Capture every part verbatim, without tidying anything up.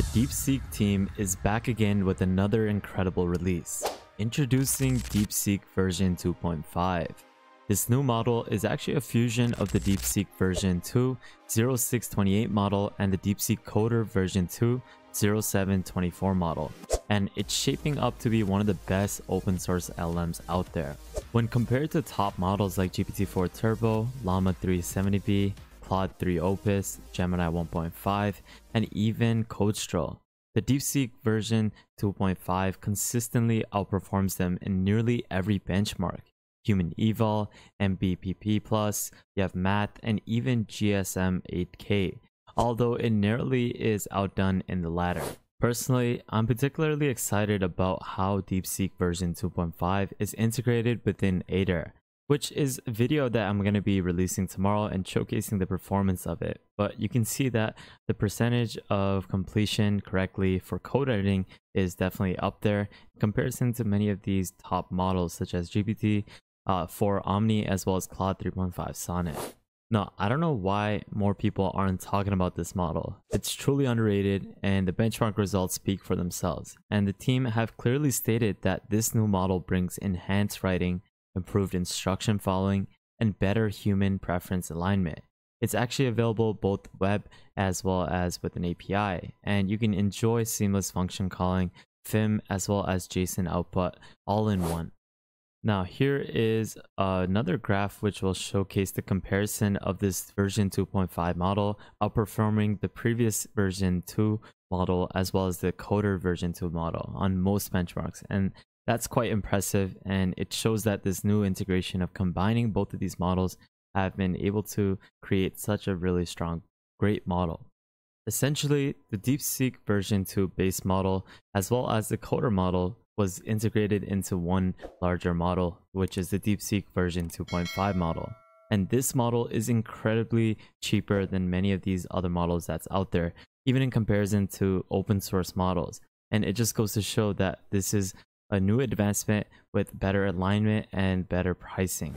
The DeepSeek team is back again with another incredible release, introducing DeepSeek version two point five. This new model is actually a fusion of the DeepSeek version two oh six twenty-eight model and the DeepSeek-Coder version two oh seven twenty-four model, and it's shaping up to be one of the best open source L Ms out there. When compared to top models like G P T four Turbo, Llama three seventy B, Claude three Opus, Gemini one point five, and even CodeStral, the DeepSeek version two point five consistently outperforms them in nearly every benchmark. HumanEval, M B P P plus, you have Math, and even G S M eight K, although it narrowly is outdone in the latter. Personally, I'm particularly excited about how DeepSeek version two point five is integrated within Aider, which is a video that I'm going to be releasing tomorrow and showcasing the performance of it. But you can see that the percentage of completion correctly for code editing is definitely up there in comparison to many of these top models such as G P T four uh, Omni as well as Claude three point five Sonnet. Now, I don't know why more people aren't talking about this model. It's truly underrated, and the benchmark results speak for themselves. And the team have clearly stated that this new model brings enhanced writing, improved instruction following, and better human preference alignment. It's actually available both web as well as with an A P I, and you can enjoy seamless function calling, F I M, as well as JSON output all in one. Now here is another graph which will showcase the comparison of this version two point five model outperforming the previous version two model as well as the Coder version two model on most benchmarks, and that's quite impressive, and it shows that this new integration of combining both of these models have been able to create such a really strong, great model. Essentially, the DeepSeek version two base model as well as the Coder model was integrated into one larger model, which is the DeepSeek version two point five model. And this model is incredibly cheaper than many of these other models that's out there, even in comparison to open source models. And it just goes to show that this is a new advancement with better alignment and better pricing.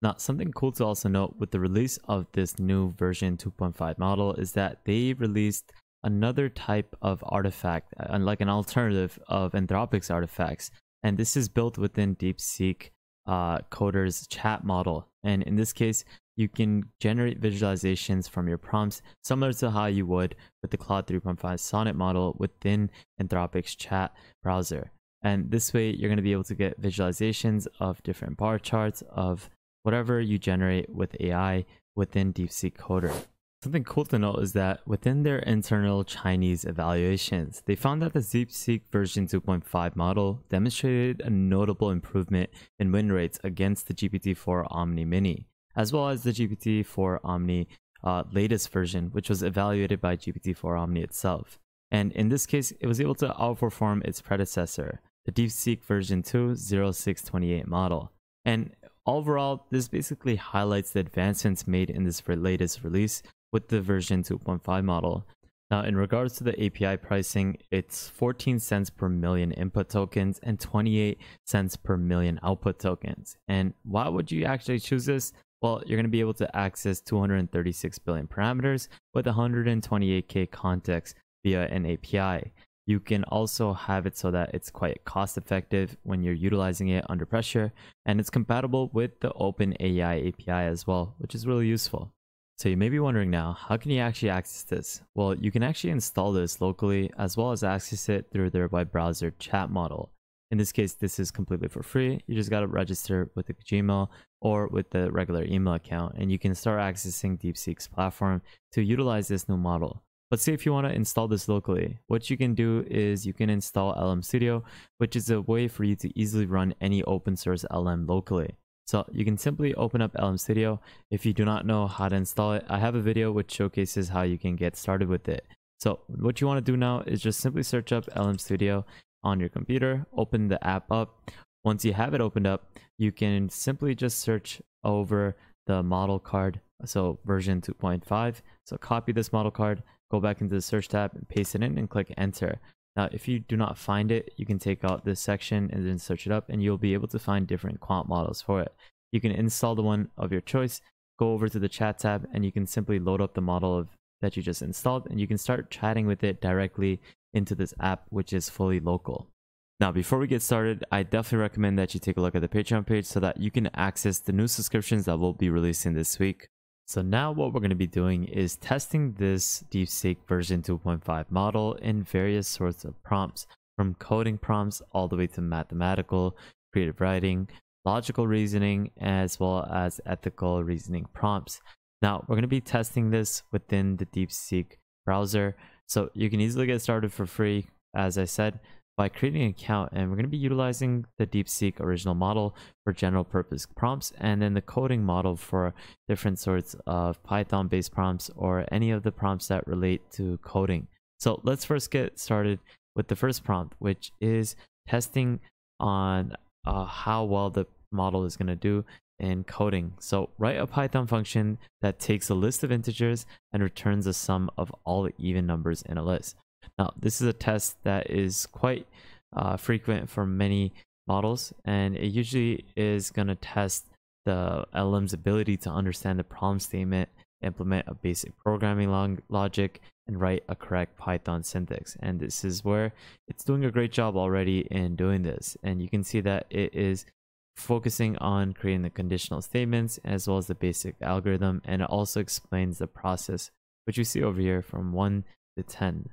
Now, something cool to also note with the release of this new version two point five model is that they released another type of artifact, like an alternative of Anthropic's artifacts. And this is built within DeepSeek uh, Coder's chat model. And in this case, you can generate visualizations from your prompts, similar to how you would with the Claude three point five Sonnet model within Anthropic's chat browser. And this way, you're going to be able to get visualizations of different bar charts of whatever you generate with A I within DeepSeek Coder. Something cool to note is that within their internal Chinese evaluations, they found that the DeepSeek version two point five model demonstrated a notable improvement in win rates against the G P T four Omni Mini, as well as the G P T four Omni uh, latest version, which was evaluated by G P T four Omni itself. And in this case, it was able to outperform its predecessor, the DeepSeek version two oh six twenty-eight model. And overall, this basically highlights the advancements made in this latest release with the version two point five model. Now, in regards to the A P I pricing, it's fourteen cents per million input tokens and twenty-eight cents per million output tokens. And why would you actually choose this? Well, you're going to be able to access two hundred thirty-six billion parameters with one hundred twenty-eight K context via an A P I. You can also have it so that it's quite cost effective when you're utilizing it under pressure, and it's compatible with the OpenAI A P I as well, which is really useful. So you may be wondering now, how can you actually access this? Well, you can actually install this locally as well as access it through their web browser chat model. In this case, this is completely for free. You just got to register with the Gmail or with the regular email account, and you can start accessing DeepSeek's platform to utilize this new model. But say if you want to install this locally, what you can do is you can install L M Studio, which is a way for you to easily run any open source L M locally. So you can simply open up L M Studio. If you do not know how to install it, I have a video which showcases how you can get started with it. So what you want to do now is just simply search up L M Studio on your computer, open the app up. Once you have it opened up, you can simply just search over the model card, so version two point five. So copy this model card, go back into the search tab and paste it in and click enter. Now, if you do not find it, you can take out this section and then search it up, and you'll be able to find different quant models for it. You can install the one of your choice, go over to the chat tab, and you can simply load up the model of, that you just installed, and you can start chatting with it directly into this app, which is fully local. Now, before we get started, I definitely recommend that you take a look at the Patreon page so that you can access the new subscriptions that we'll be releasing this week. So now what we're going to be doing is testing this DeepSeek version two point five model in various sorts of prompts, from coding prompts all the way to mathematical, creative writing, logical reasoning, as well as ethical reasoning prompts. Now, we're going to be testing this within the DeepSeek browser, so you can easily get started for free, as I said, by creating an account, and we're going to be utilizing the DeepSeek original model for general purpose prompts, and then the coding model for different sorts of Python based prompts or any of the prompts that relate to coding. So let's first get started with the first prompt, which is testing on uh, how well the model is going to do in coding. So write a Python function that takes a list of integers and returns a sum of all the even numbers in a list. Now, this is a test that is quite uh, frequent for many models, and it usually is going to test the L M's ability to understand the problem statement, implement a basic programming log logic, and write a correct Python syntax. And this is where it's doing a great job already in doing this. And you can see that it is focusing on creating the conditional statements as well as the basic algorithm, and it also explains the process, which you see over here from one to ten.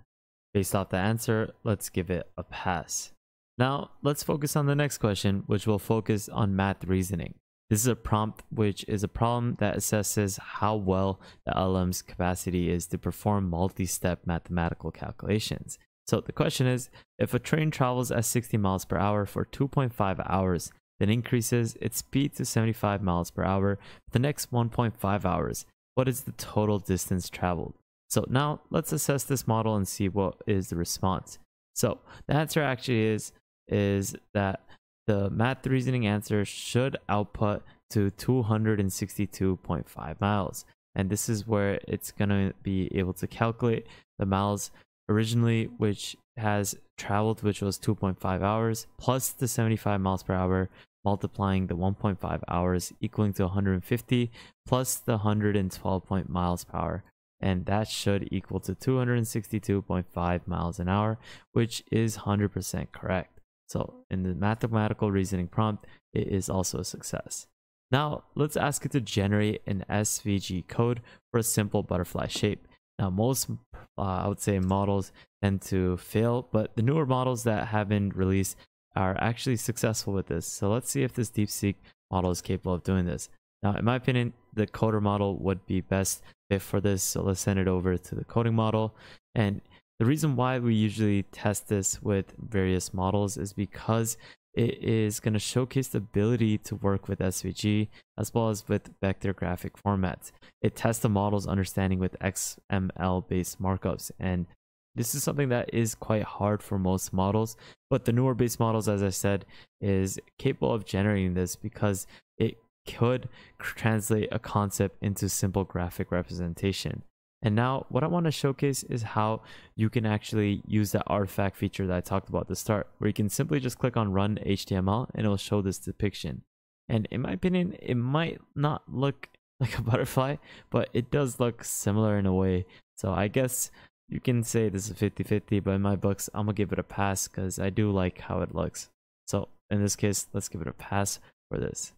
Based off the answer, let's give it a pass. Now, let's focus on the next question, which will focus on math reasoning. This is a prompt which is a problem that assesses how well the L M's capacity is to perform multi-step mathematical calculations. So the question is, if a train travels at sixty miles per hour for two point five hours, then increases its speed to seventy-five miles per hour for the next one point five hours, what is the total distance traveled? So now let's assess this model and see what is the response. So the answer actually is, is that the math reasoning answer should output to two hundred sixty-two point five miles. And this is where it's going to be able to calculate the miles originally, which has traveled, which was two point five hours, plus the seventy-five miles per hour, multiplying the one point five hours, equaling to one hundred fifty, plus the one hundred twelve miles per hour. And that should equal to two hundred sixty-two point five miles an hour, which is one hundred percent correct. So in the mathematical reasoning prompt, it is also a success. Now let's ask it to generate an S V G code for a simple butterfly shape. Now most, uh, I would say, models tend to fail, but the newer models that have been released are actually successful with this. So let's see if this DeepSeek model is capable of doing this. Now, in my opinion, the coder model would be best fit for this, so let's send it over to the coding model. And the reason why we usually test this with various models is because it is going to showcase the ability to work with S V G as well as with vector graphic formats. It tests the model's understanding with X M L-based markups, and this is something that is quite hard for most models, but the newer base models, as I said, is capable of generating this because it could translate a concept into simple graphic representation. And now what I want to showcase is how you can actually use that artifact feature that I talked about at the start, where you can simply just click on Run H T M L and it'll show this depiction. And in my opinion, it might not look like a butterfly, but it does look similar in a way. So I guess you can say this is fifty fifty, but in my books, I'm gonna give it a pass because I do like how it looks. So in this case, let's give it a pass for this.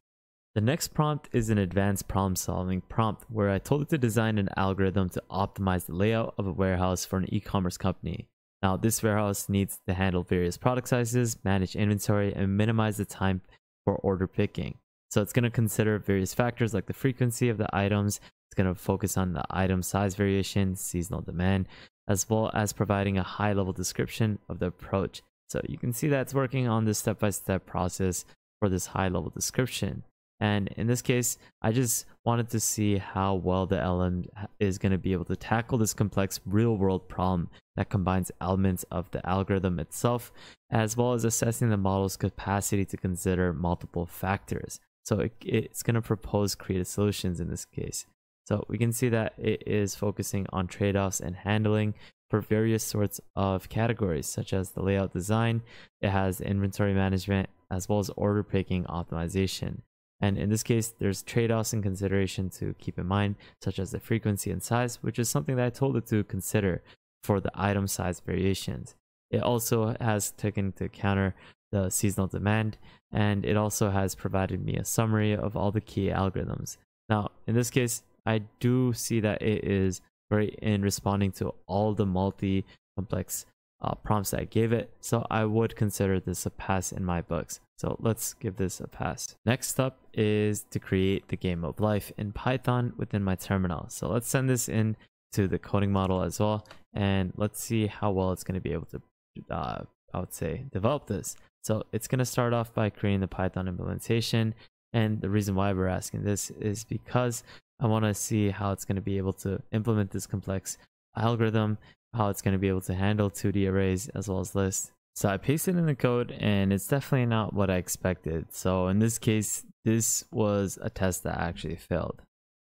The next prompt is an advanced problem solving prompt where I told it to design an algorithm to optimize the layout of a warehouse for an e-commerce company. Now, this warehouse needs to handle various product sizes, manage inventory, and minimize the time for order picking. So it's going to consider various factors like the frequency of the items. It's going to focus on the item size variation, seasonal demand, as well as providing a high level description of the approach. So you can see that's working on this step-by-step process for this high level description. And in this case, I just wanted to see how well the L M is going to be able to tackle this complex real-world problem that combines elements of the algorithm itself, as well as assessing the model's capacity to consider multiple factors. So it, it's going to propose creative solutions in this case. So we can see that it is focusing on trade-offs and handling for various sorts of categories, such as the layout design. It has inventory management, as well as order picking optimization. And in this case, there's trade-offs and consideration to keep in mind, such as the frequency and size, which is something that I told it to consider for the item size variations. It also has taken into account the seasonal demand, and it also has provided me a summary of all the key algorithms. Now, in this case, I do see that it is great in responding to all the multi-complex uh, prompts that I gave it, so I would consider this a pass in my books. So let's give this a pass. Next up is to create the game of life in Python within my terminal. So let's send this in to the coding model as well, and let's see how well it's going to be able to, uh, I would say, develop this. So it's going to start off by creating the Python implementation, and the reason why we're asking this is because I want to see how it's going to be able to implement this complex algorithm, how it's going to be able to handle two D arrays as well as lists. So I pasted in the code, and it's definitely not what I expected. So in this case, this was a test that actually failed.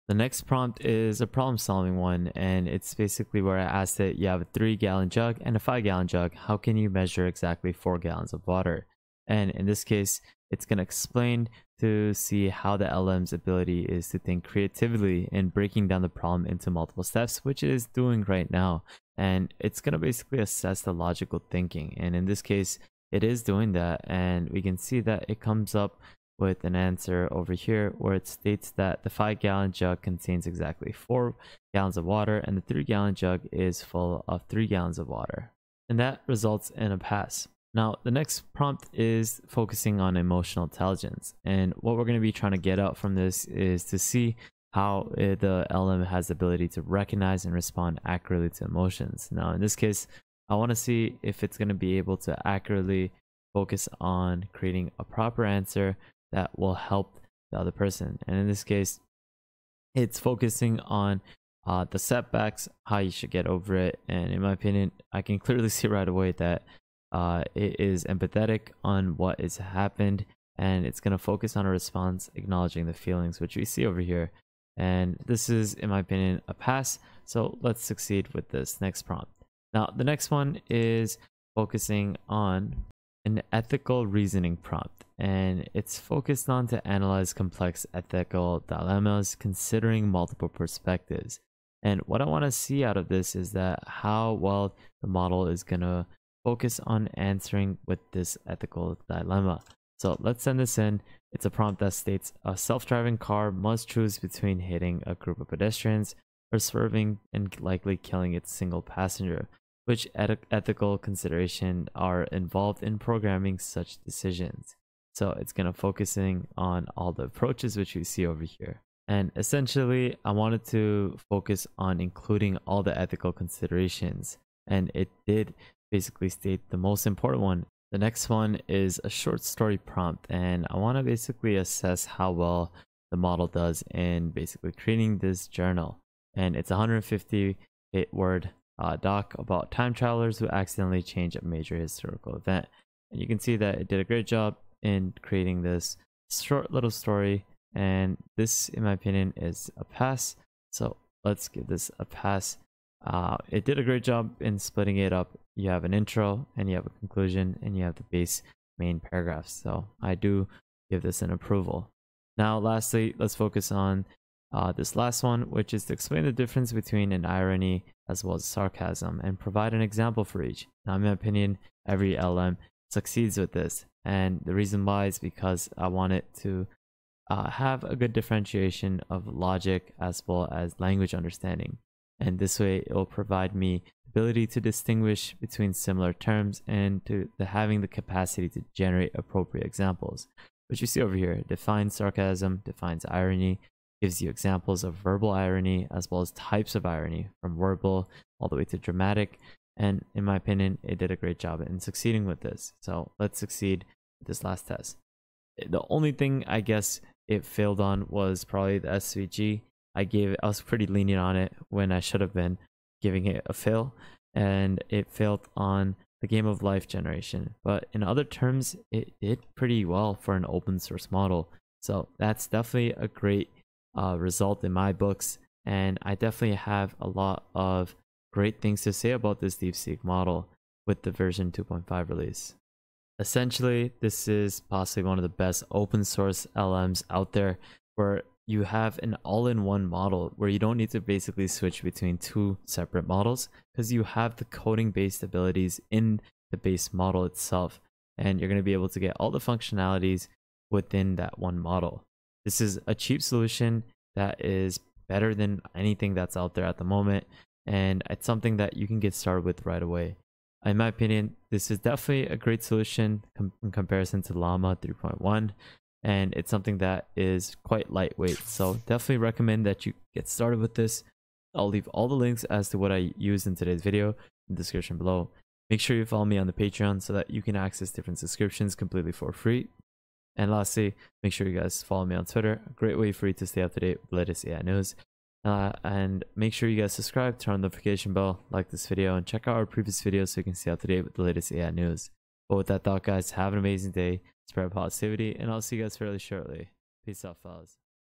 The next prompt is a problem solving one, and it's basically where I asked it, you have a three gallon jug and a five gallon jug. How can you measure exactly four gallons of water? And in this case, it's going to explain to see how the L M's ability is to think creatively in breaking down the problem into multiple steps, which it is doing right now. And it's going to basically assess the logical thinking. And in this case, it is doing that. And we can see that it comes up with an answer over here where it states that the five gallon jug contains exactly four gallons of water, and the three gallon jug is full of three gallons of water. And that results in a pass. Now, the next prompt is focusing on emotional intelligence, and what we're going to be trying to get out from this is to see how the L M has the ability to recognize and respond accurately to emotions. Now, in this case, I want to see if it's going to be able to accurately focus on creating a proper answer that will help the other person. And in this case, it's focusing on uh, the setbacks, how you should get over it, and in my opinion, I can clearly see right away that Uh, it is empathetic on what has happened, and it's going to focus on a response acknowledging the feelings which we see over here. And this is, in my opinion, a pass. So let's succeed with this next prompt. Now, the next one is focusing on an ethical reasoning prompt, and it's focused on to analyze complex ethical dilemmas considering multiple perspectives. And what I want to see out of this is that how well the model is going to focus on answering with this ethical dilemma. So let's send this in. It's a prompt that states a self-driving car must choose between hitting a group of pedestrians or swerving and likely killing its single passenger. Which ethical considerations are involved in programming such decisions? So it's going to focusing on all the approaches which we see over here. And essentially, I wanted to focus on including all the ethical considerations, and it did basically state the most important one. The next one is a short story prompt, and I want to basically assess how well the model does in basically creating this journal. And it's a one hundred fifty-eight word uh, doc about time travelers who accidentally change a major historical event. And you can see that it did a great job in creating this short little story, and this, in my opinion, is a pass. So let's give this a pass. Uh, it did a great job in splitting it up. You have an intro, and you have a conclusion, and you have the base main paragraphs. So I do give this an approval. Now, lastly, let's focus on uh, this last one, which is to explain the difference between an irony as well as sarcasm and provide an example for each. Now, in my opinion, every L M succeeds with this, and the reason why is because I want it to uh, have a good differentiation of logic as well as language understanding. And this way, it will provide me the ability to distinguish between similar terms and to the, having the capacity to generate appropriate examples. Which you see over here, defines sarcasm, defines irony, gives you examples of verbal irony as well as types of irony, from verbal all the way to dramatic. And in my opinion, it did a great job in succeeding with this. So let's succeed with this last test. The only thing I guess it failed on was probably the S V G. I gave it, I was pretty lenient on it when I should have been giving it a fail, and it failed on the game of life generation. But in other terms, it did pretty well for an open source model. So that's definitely a great uh, result in my books, and I definitely have a lot of great things to say about this DeepSeek model with the version two point five release. Essentially, this is possibly one of the best open source L Ms out there, where you have an all-in-one model where you don't need to basically switch between two separate models because you have the coding-based abilities in the base model itself, and you're going to be able to get all the functionalities within that one model. This is a cheap solution that is better than anything that's out there at the moment, and it's something that you can get started with right away. In my opinion, this is definitely a great solution com in comparison to Llama three point one, and it's something that is quite lightweight. So definitely recommend that you get started with this. I'll leave all the links as to what I used in today's video in the description below. Make sure you follow me on the Patreon so that you can access different subscriptions completely for free. And lastly, make sure you guys follow me on Twitter, a great way for you to stay up to date with the latest A I news. Uh, and make sure you guys subscribe, turn on the notification bell, like this video, and check out our previous videos so you can stay up to date with the latest A I news. But with that thought, guys, have an amazing day, spread positivity, and I'll see you guys fairly shortly. Peace out, fellas.